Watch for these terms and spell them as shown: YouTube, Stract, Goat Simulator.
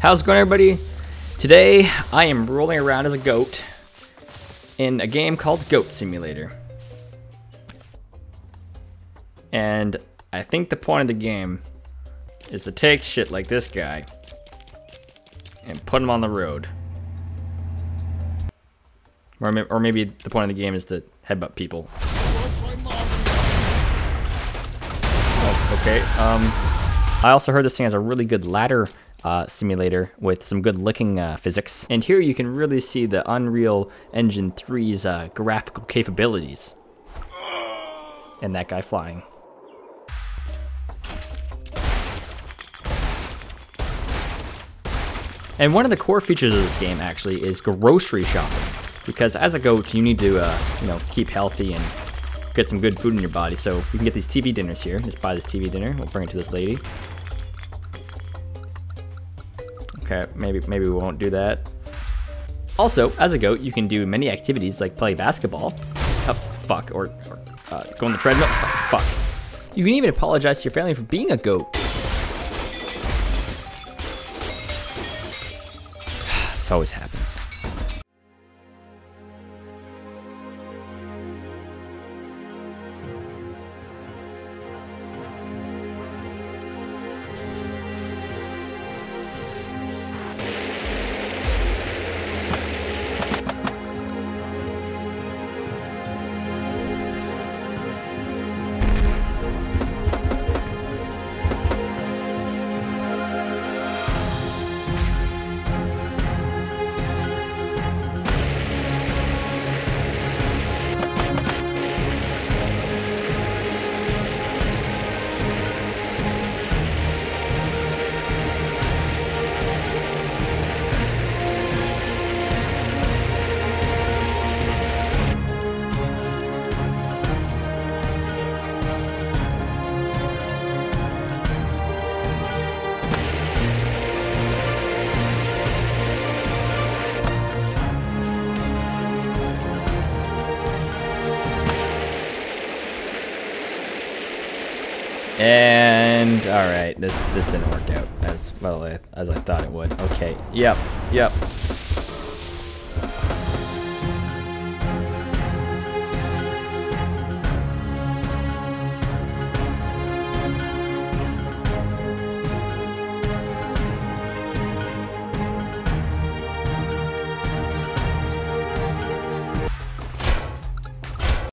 How's it going, everybody? Today I am rolling around as a goat in a game called Goat Simulator. And I think the point of the game is to take shit like this guy and put him on the road. Or maybe the point of the game is to headbutt people. Oh, okay. I also heard this thing has a really good ladder simulator with some good looking physics. And here you can really see the Unreal Engine 3's graphical capabilities. And that guy flying. And one of the core features of this game actually is grocery shopping, because as a goat you need to keep healthy and get some good food in your body. So you can get these TV dinners here. Just buy this TV dinner. We'll bring it to this lady. Okay, maybe we won't do that. Also, as a goat, you can do many activities like play basketball. Oh, fuck. Or go on the treadmill. Oh, fuck. You can even apologize to your family for being a goat. This always happens. And all right, this didn't work out as well as I thought it would. Okay, yep.